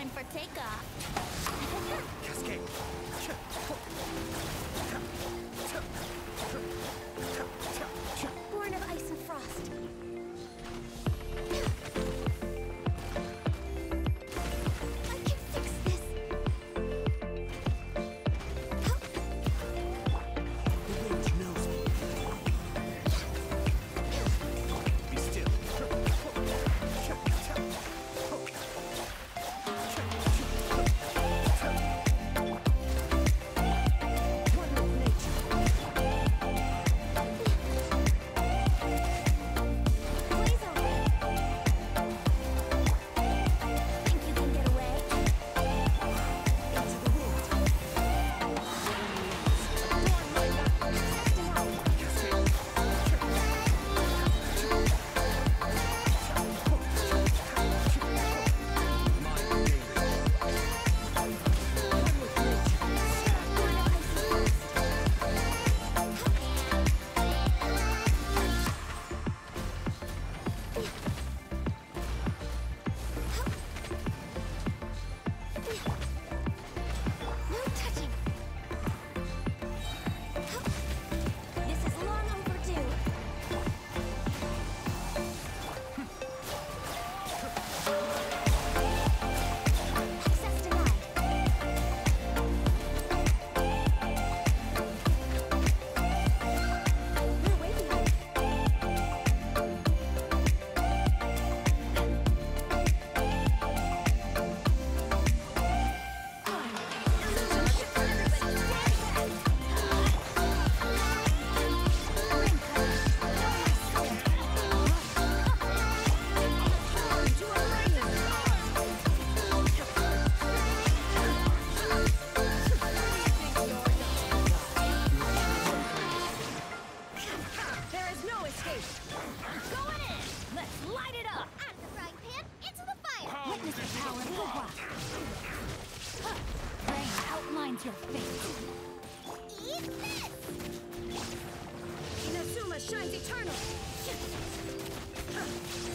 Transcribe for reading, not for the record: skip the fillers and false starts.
time for takeoff. Cascade. Born of ice and frost. Your face. Eat this! Inazuma shines eternal!